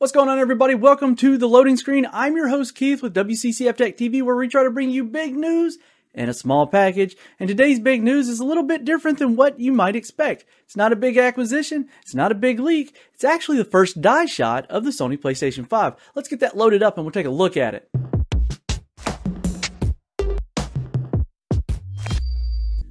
What's going on, everybody? Welcome to The Loading Screen. I'm your host, Keith, with WCCF Tech TV, where we try to bring you big news in a small package. And today's big news is a little bit different than what you might expect. It's not a big acquisition. It's not a big leak. It's actually the first die shot of the Sony PlayStation 5. Let's get that loaded up and we'll take a look at it.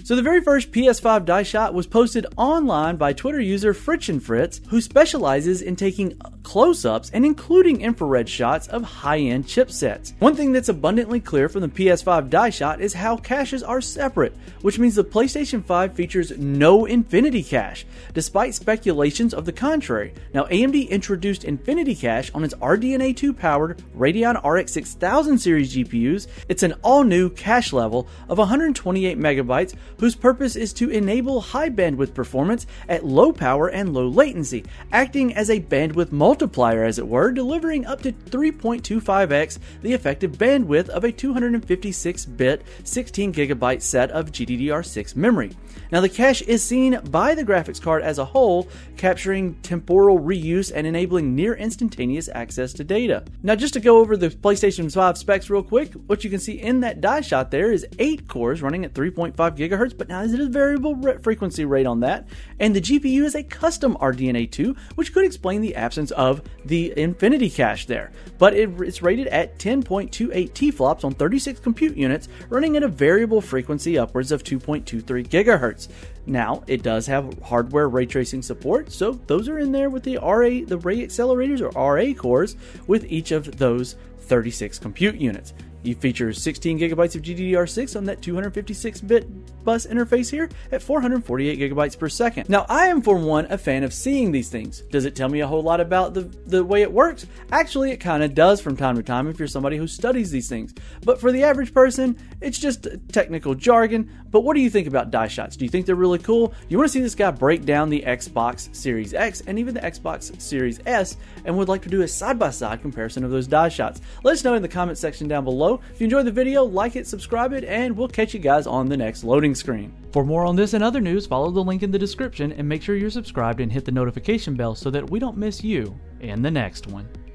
So the very first PS5 die shot was posted online by Twitter user FritzchensFritz, who specializes in taking close-ups and including infrared shots of high-end chipsets. One thing that's abundantly clear from the PS5 die shot is how caches are separate, which means the PlayStation 5 features no Infinity Cache, despite speculations of the contrary. Now, AMD introduced Infinity Cache on its RDNA 2 powered Radeon RX 6000 series GPUs. It's an all-new cache level of 128 megabytes, whose purpose is to enable high bandwidth performance at low power and low latency, acting as a bandwidth multiplier, as it were, delivering up to 3.25x the effective bandwidth of a 256-bit 16GB set of GDDR6 memory. Now, the cache is seen by the graphics card as a whole, capturing temporal reuse and enabling near instantaneous access to data. Now, just to go over the PlayStation 5 specs real quick, what you can see in that die shot there is 8 cores running at 3.5 GHz, but now there's a variable frequency rate on that, and the GPU is a custom RDNA 2, which could explain the absence of the Infinity Cache there. But it's rated at 10.28 TFLOPs on 36 compute units, running at a variable frequency upwards of 2.23 GHz. Now, it does have hardware ray tracing support, so those are in there with the ray accelerators or RA cores with each of those 36 compute units. You feature 16GB of GDDR6 on that 256-bit bus interface here at 448GB per second. Now, I am, for one, a fan of seeing these things. Does it tell me a whole lot about the way it works? Actually, it kind of does from time to time if you're somebody who studies these things. But for the average person, it's just technical jargon. But what do you think about die shots? Do you think they're really cool? You want to see this guy break down the Xbox Series X and even the Xbox Series S, and would like to do a side-by-side comparison of those die shots. Let us know in the comment section down below. If you enjoyed the video, like it, subscribe it, and we'll catch you guys on the next Loading Screen. For more on this and other news, follow the link in the description and make sure you're subscribed and hit the notification bell so that we don't miss you in the next one.